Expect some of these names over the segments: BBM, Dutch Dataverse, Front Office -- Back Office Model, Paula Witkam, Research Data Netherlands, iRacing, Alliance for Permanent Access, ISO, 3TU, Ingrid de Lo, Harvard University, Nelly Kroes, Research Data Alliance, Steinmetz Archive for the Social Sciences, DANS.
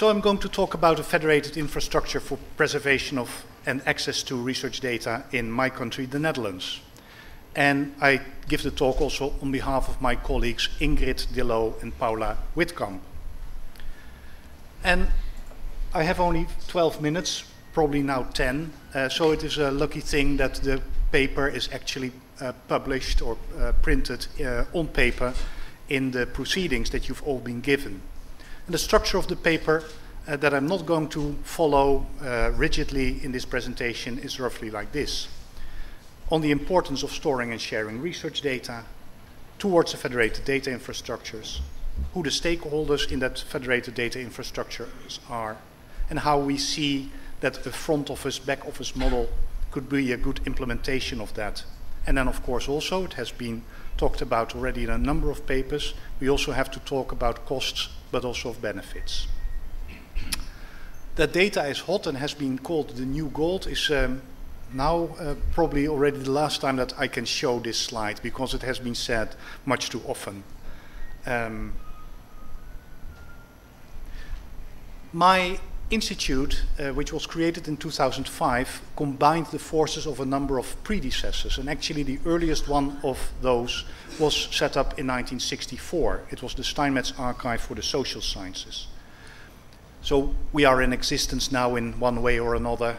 So I'm going to talk about a federated infrastructure for preservation of and access to research data in my country, the Netherlands. And I give the talk also on behalf of my colleagues Ingrid de Lo and Paula Witkam. And I have only 12 minutes, probably now 10, so it is a lucky thing that the paper is actually published or printed on paper in the proceedings that you've all been given. And the structure of the paper that I'm not going to follow rigidly in this presentation is roughly like this. On the importance of storing and sharing research data, towards the federated data infrastructures, who the stakeholders in that federated data infrastructures are, and how we see that the front office, back office model could be a good implementation of that. And then of course also, it has been talked about already in a number of papers, we also have to talk about costs but also of benefits. That data is hot and has been called the new gold is now probably already the last time that I can show this slide because it has been said much too often. My institute, which was created in 2005, combined the forces of a number of predecessors, and actually the earliest one of those was set up in 1964. It was the Steinmetz Archive for the Social Sciences. So we are in existence now in one way or another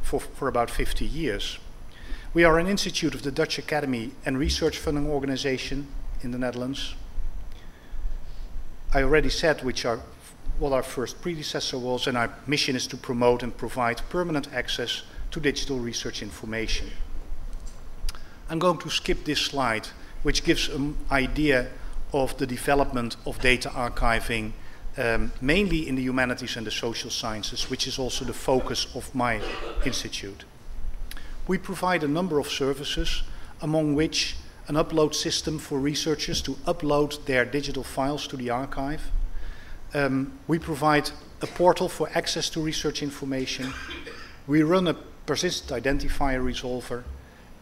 for about 50 years. We are an institute of the Dutch Academy and Research Funding Organization in the Netherlands. I already said what our first predecessor was, and our mission is to promote and provide permanent access to digital research information. I'm going to skip this slide, which gives an idea of the development of data archiving, mainly in the humanities and the social sciences, which is also the focus of my institute. We provide a number of services, among which an upload system for researchers to upload their digital files to the archive. We provide a portal for access to research information. We run a persistent identifier resolver,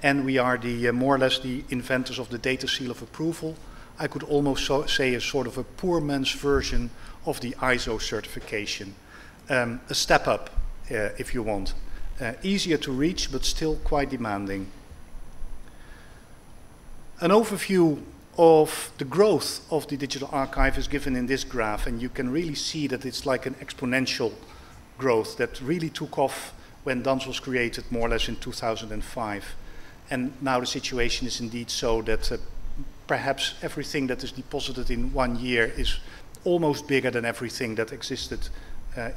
and we are the more or less the inventors of the data seal of approval. I could almost say a sort of a poor man's version of the ISO certification, a step up if you want, easier to reach but still quite demanding. An overview of the growth of the digital archive is given in this graph, and you can really see that it's like an exponential growth that really took off when DANS was created more or less in 2005. And now the situation is indeed so that perhaps everything that is deposited in one year is almost bigger than everything that existed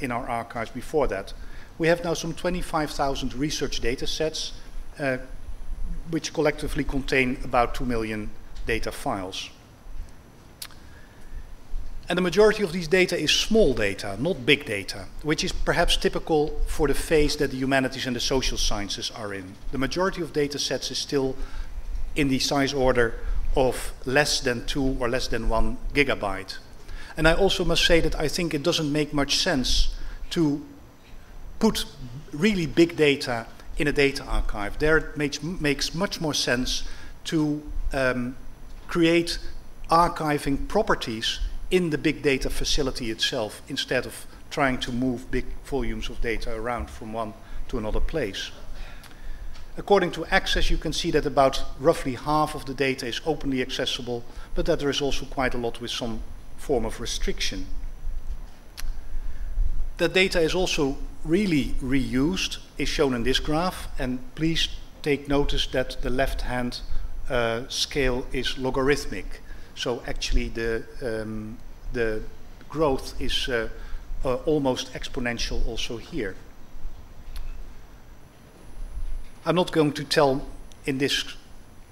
in our archives before that. We have now some 25,000 research data sets, which collectively contain about 2 million data files. And the majority of these data is small data, not big data, which is perhaps typical for the phase that the humanities and the social sciences are in. The majority of data sets is still in the size order of less than 2 or less than 1 gigabyte. And I also must say that I think it doesn't make much sense to put really big data in a data archive. There it makes much more sense to create archiving properties in the big data facility itself instead of trying to move big volumes of data around from one to another place. According to Access, you can see that about roughly half of the data is openly accessible, but that there is also quite a lot with some form of restriction. That data is also really reused, is shown in this graph, and please take notice that the left hand scale is logarithmic, so actually the growth is almost exponential also here. I'm not going to tell in this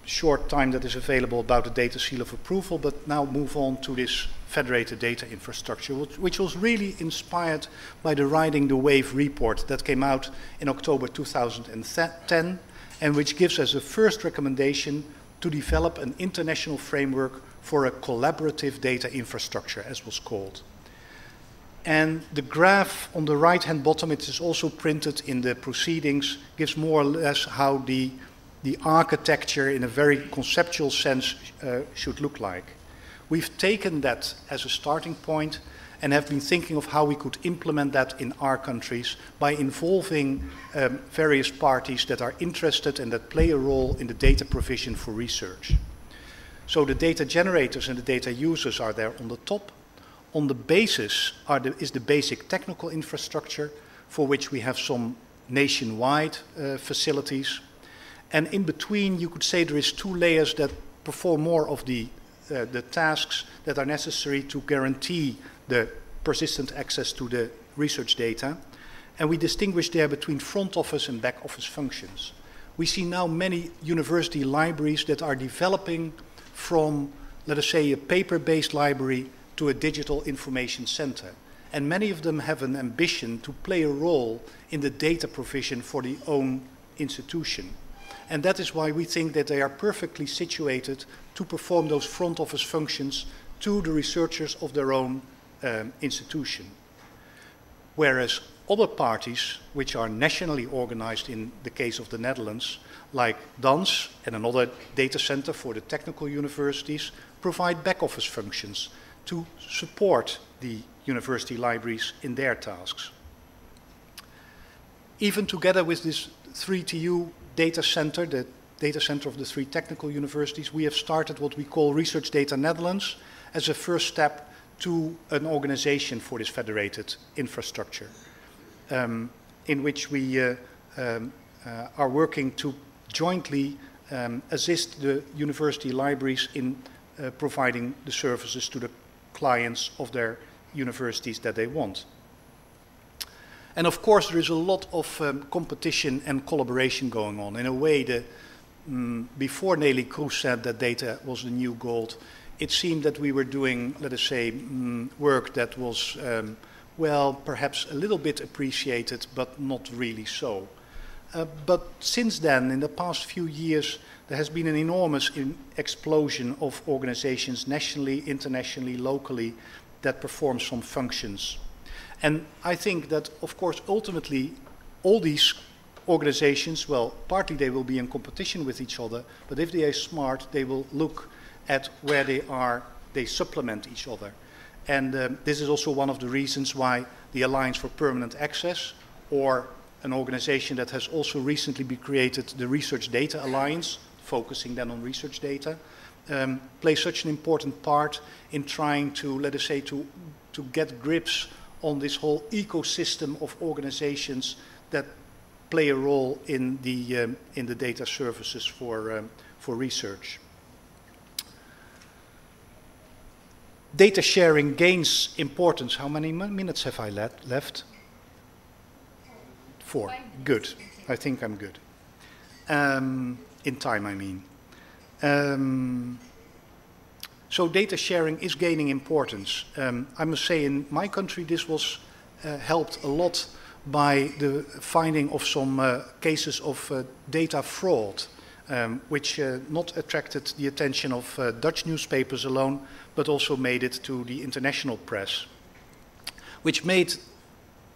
short time that is available about the data seal of approval, but now move on to this federated data infrastructure, which was really inspired by the Riding the Wave report that came out in October 2010, and which gives us a first recommendation to develop an international framework for a collaborative data infrastructure, as was called. And the graph on the right-hand bottom, it is also printed in the proceedings, gives more or less how the architecture in a very conceptual sense should look like. We've taken that as a starting point and have been thinking of how we could implement that in our countries by involving various parties that are interested and that play a role in the data provision for research. So the data generators and the data users are there on the top. On the basis is the basic technical infrastructure, for which we have some nationwide facilities. And in between, you could say there is two layers that perform more of the tasks that are necessary to guarantee the persistent access to the research data. And we distinguish there between front office and back office functions. We see now many university libraries that are developing from, let us say, a paper-based library to a digital information center. And many of them have an ambition to play a role in the data provision for their own institution. And that is why we think that they are perfectly situated to perform those front office functions to the researchers of their own institution. Whereas other parties, which are nationally organized in the case of the Netherlands, like DANS and another data center for the technical universities, provide back office functions to support the university libraries in their tasks. Even together with this 3TU data center, the data center of the three technical universities, we have started what we call Research Data Netherlands as a first step to an organization for this federated infrastructure, in which we are working to jointly assist the university libraries in providing the services to the clients of their universities that they want. And of course there is a lot of competition and collaboration going on. In a way, before Nelly Kroes said that data was the new gold, it seemed that we were doing, let us say, work that was, well, perhaps a little bit appreciated, but not really so. But since then, in the past few years, there has been an enormous explosion of organizations nationally, internationally, locally, that perform some functions. And I think that, of course, ultimately, all these organizations, well, partly they will be in competition with each other, but if they are smart, they will look at where they are, they supplement each other. And this is also one of the reasons why the Alliance for Permanent Access, or an organization that has also recently been created, the Research Data Alliance, focusing then on research data, play such an important part in trying to, let us say, to get grips on this whole ecosystem of organizations that play a role in the data services for research. Data sharing gains importance. How many minutes have I left? 4. Good. I think I'm good. In time, I mean. So data sharing is gaining importance. I must say in my country this was helped a lot by the finding of some cases of data fraud, which not attracted the attention of Dutch newspapers alone, but also made it to the international press, which made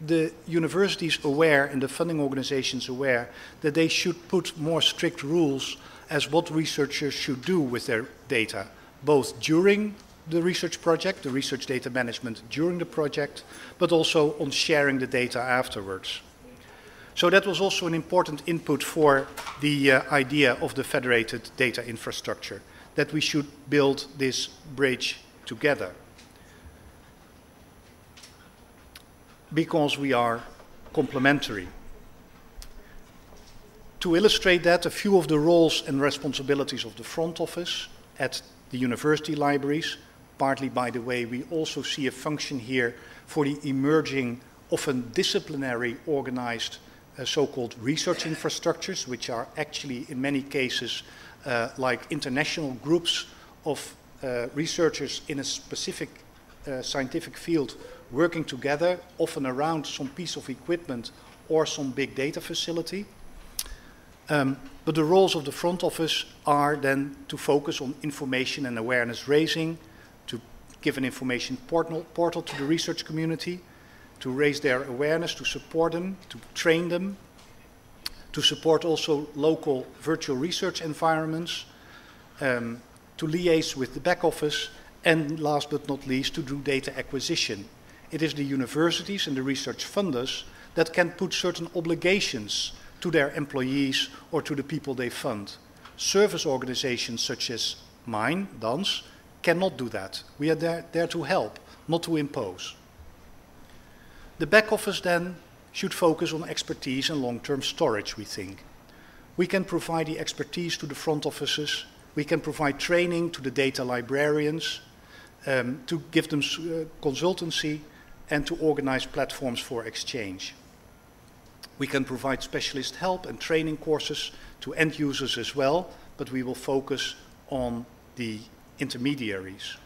the universities aware and the funding organizations aware that they should put more strict rules as what researchers should do with their data, both during the research project, the research data management during the project, but also on sharing the data afterwards. So that was also an important input for the idea of the federated data infrastructure, that we should build this bridge together. Because we are complementary. To illustrate that, a few of the roles and responsibilities of the front office at the university libraries, partly by the way, we also see a function here for the emerging, often disciplinary, organized so-called research infrastructures, which are actually in many cases like international groups of researchers in a specific scientific field working together, often around some piece of equipment or some big data facility. But the roles of the front office are then to focus on information and awareness raising, to give an information portal to the research community, to raise their awareness, to support them, to train them, to support also local virtual research environments, to liaise with the back office, and last but not least, to do data acquisition. It is the universities and the research funders that can put certain obligations to their employees or to the people they fund. Service organizations such as mine, DANS, cannot do that. We are there to help, not to impose. The back office then should focus on expertise and long-term storage, we think. We can provide the expertise to the front offices. We can provide training to the data librarians, to give them consultancy and to organize platforms for exchange. We can provide specialist help and training courses to end users as well, but we will focus on the intermediaries.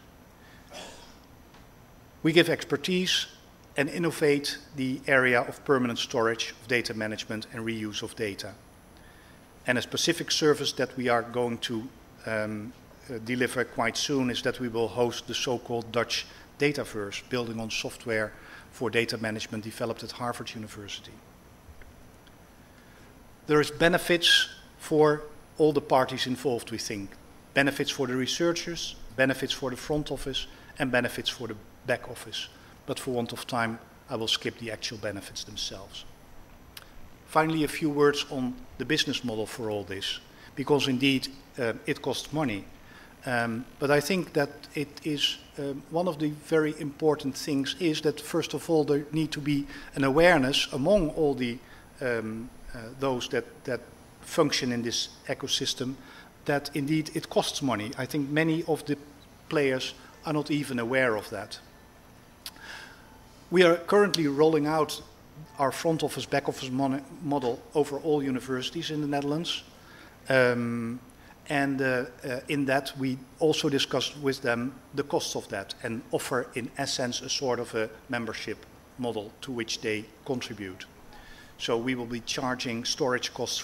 We give expertise and innovate the area of permanent storage of data management and reuse of data. And a specific service that we are going to deliver quite soon is that we will host the so-called Dutch Dataverse, building on software for data management developed at Harvard University. There is benefits for all the parties involved, we think. Benefits for the researchers, benefits for the front office, and benefits for the back office. But for want of time, I will skip the actual benefits themselves. Finally, a few words on the business model for all this, because indeed it costs money. But I think that it is one of the very important things is that, first of all, there need to be an awareness among all the those that function in this ecosystem, that indeed it costs money. I think many of the players are not even aware of that. We are currently rolling out our front office, back office model over all universities in the Netherlands. In that we also discussed with them the costs of that and offer in essence a sort of a membership model to which they contribute. So we will be charging storage costs